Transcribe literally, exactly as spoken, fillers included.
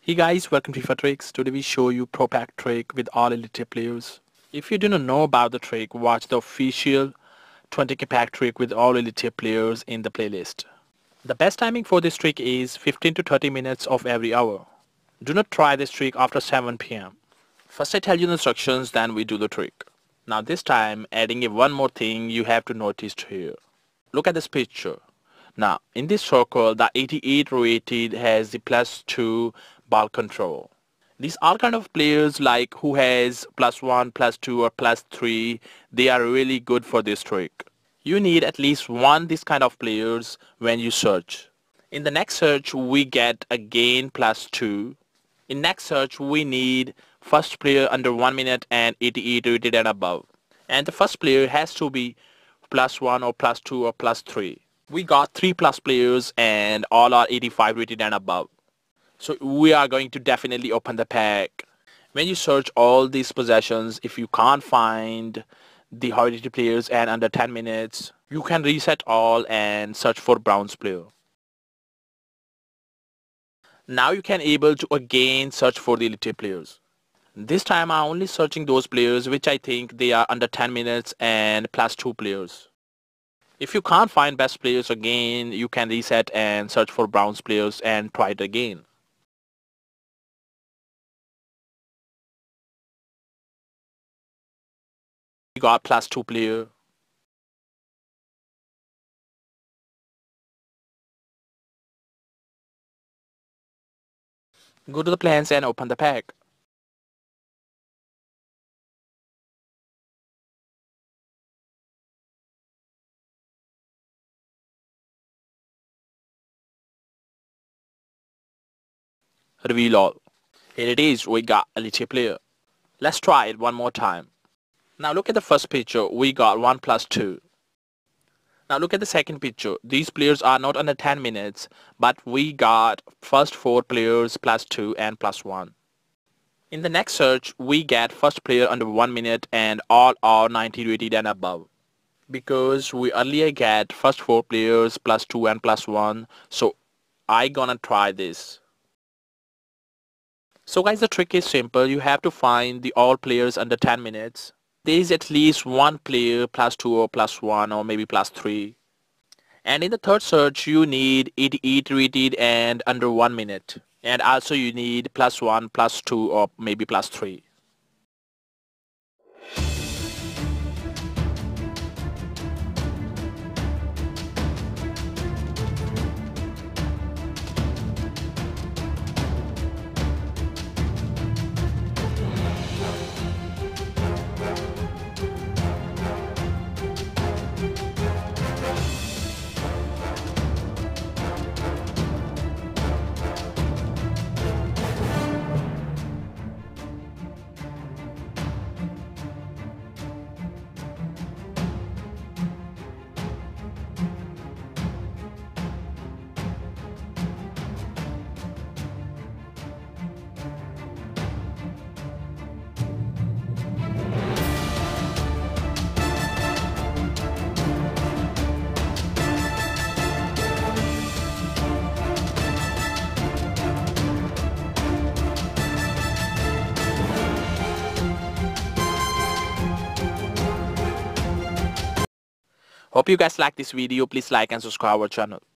Hey guys, welcome to FIFA Tricks. Today we show you Pro Pack trick with all Elite players. If you do not know about the trick, watch the official twenty K pack trick with all Elite players in the playlist. The best timing for this trick is fifteen to thirty minutes of every hour. Do not try this trick after seven P M First I tell you the instructions, then we do the trick. Now this time, adding in one more thing you have to notice here. Look at this picture. Now in this circle, the eighty-eight rated has the plus two ball control. These are kind of players like who has plus one, plus two or plus three. They are really good for this trick. You need at least one this kind of players when you search. In the next search we get again plus two. In next search we need first player under one minute and eighty-eight rated and above. And the first player has to be plus one or plus two or plus three. We got three plus players and all are eighty-five rated and above. So we are going to definitely open the pack. When you search all these possessions, if you can't find the heritage players and under ten minutes, you can reset all and search for Browns player. Now you can able to again search for the elite players. This time I'm only searching those players which I think they are under ten minutes and plus two players. If you can't find best players again, you can reset and search for Browns players and try it again. Got plus two player. Go to the plans and open the pack. Reveal all. Here it is, we got elite player. Let's try it one more time. Now look at the first picture, we got one plus two. Now look at the second picture, these players are not under ten minutes, but we got first four players plus two and plus one. In the next search, we get first player under one minute and all are ninety rated and above. Because we earlier get first four players plus two and plus one, so I gonna try this. So guys, the trick is simple, you have to find the all players under ten minutes. There is at least one player plus two or plus one or maybe plus three. And in the third search you need eighty-eight rated and under one minute. And also you need plus one, plus two or maybe plus three. Hope you guys like this video. Please like and subscribe our channel.